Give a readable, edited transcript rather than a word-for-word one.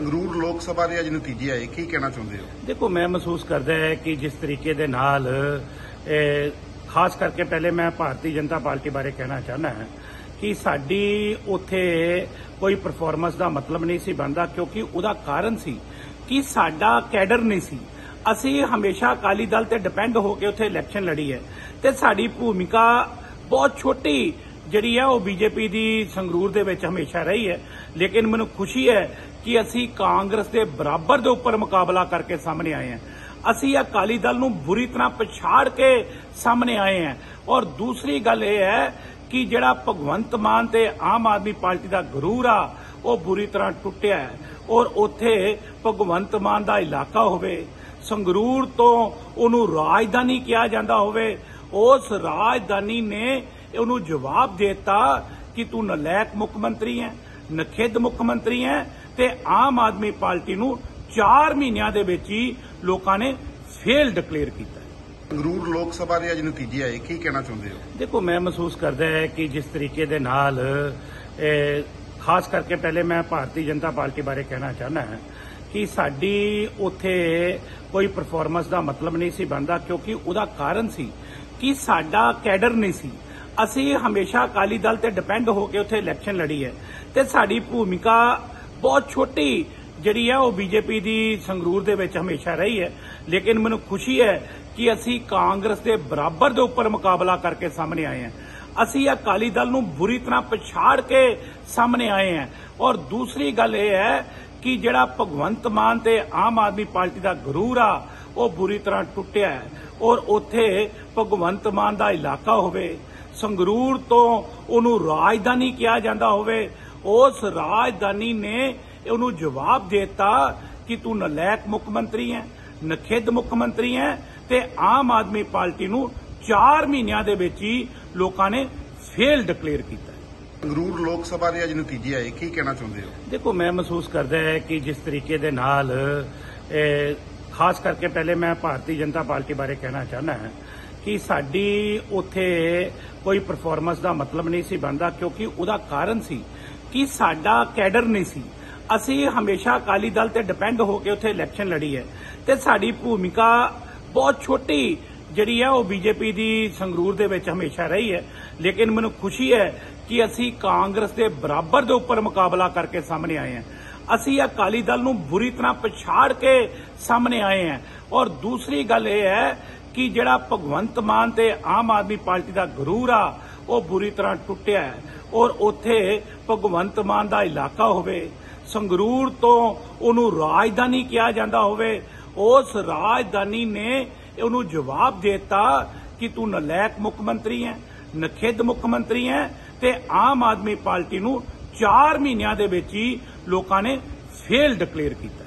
संगरूर लोग सभा दे अज नतीजे आए की कहना चाहते हो? देखो मैं महसूस करता है कि जिस तरीके दे नाल खास करके पहले मैं भारतीय जनता पार्टी बारे कहना चाहना है कि साडी उत्थे कोई परफॉर्मेंस दा मतलब नहीं सी बनदा, क्योंकि उदा कारण सी कि साडा कैडर नहीं सी। असी हमेशा अकाली दल ते डिपेंड होके उत्थे इलैक्शन लड़ी है ते साडी भूमिका बहुत छोटी जिहड़ी है वो बीजेपी दी संगरूर दे विच हमेशा रही है। लेकिन मैनूं खुशी है कि असी कांग्रेस दे बराबर दे उपर मुकाबला करके सामने आए हैं। असी अकाली दल नूं बुरी तरह पछाड़ के सामने आए हैं। और दूसरी गल यह है कि जिहड़ा भगवंत मान ते आम आदमी पार्टी दा गरूर आ वो बुरी तरह टुटिया है। और उत्थे भगवंत मान दा इलाका होवे, संगरूर तो उहनूं राजधानी कहा जांदा होवे, उस राजधानी ने उन्होंने जवाब देता कि तू नलैक मुख्यमंत्री है, नखेद मुख्यमंत्री है। ते आम आदमी पार्टी नू 4 महीनों दे विच ही लोकां ने फेल डिक्लेयर किया। संगरूर लोग सभा दे अज नतीजे आए की कहना चाहते हो? देखो मैं महसूस करता है कि जिस तरीके दे नाल खास करके पहले मैं भारतीय जनता पार्टी बारे कहना चाहना है कि साडी उत्थे कोई परफॉर्मेंस दा मतलब नहीं सी बनदा, क्योंकि उदा कारण सी कि साडा कैडर नहीं सी। असी हमेशा अकाली दल ते डिपेंड होके उत्थे इलैक्शन लड़ी है ते साडी भूमिका बहुत छोटी जिहड़ी है वो बीजेपी दी संगरूर दे विच हमेशा रही है। लेकिन मैनूं खुशी है कि असी कांग्रेस दे बराबर दे उपर मुकाबला करके सामने आए हैं। असी अकाली दल नूं बुरी तरह पछाड़ के सामने आए हैं। और दूसरी गल यह है कि जिहड़ा भगवंत मान ते आम आदमी पार्टी दा गरूर आ वो बुरी तरह टुटिया है। और उत्थे भगवंत मान दा इलाका होवे, संगरूर तो उहनूं राजधानी कहा जांदा होवे, उस राजधानी ने उहनूं जवाब देता कि तू नलैक मुख्यमंत्री है, नखेद मुख्यमंत्री है। ते आम आदमी पार्टी नूं 4 महीनों दे विच ही लोकां ने फेल डिक्लेयर किया। संगरूर लोग सभा दे अज नतीजे आए की कहना चाहते हो? देखो मैं महसूस करता है कि जिस तरीके दे नाल खास करके पहले मैं भारतीय जनता पार्टी बारे कहना चाहना है कि साडी उत्थे कोई परफॉर्मेंस दा मतलब नहीं सी बनदा, क्योंकि उदा कारण सी कि साडा कैडर नहीं सी। असी हमेशा अकाली दल ते डिपेंड होके उत्थे इलैक्शन लड़ी है ते साडी भूमिका बहुत छोटी जिहड़ी है वो बीजेपी दी संगरूर दे विच हमेशा रही है। लेकिन मैनूं खुशी है कि असी कांग्रेस दे बराबर दे उपर मुकाबला करके सामने आए हैं। असी अकाली दल नूं बुरी तरह पछाड़ के सामने आए हैं। और दूसरी गल यह है कि जिहड़ा भगवंत मान ते आम आदमी पार्टी दा गरूर आ वो बुरी तरह टुटिया है। और उत्थे भगवंत मान दा इलाका होवे, संगरूर तो उहनूं राजधानी कहा जांदा होवे, उस राजधानी ने उहनूं जवाब देता कि तू नलैक मुख्यमंत्री है, नखेद मुख्यमंत्री है। ते आम आदमी पार्टी नूं 4 महीनों दे विच ही लोकां ने फेल डिक्लेयर किया।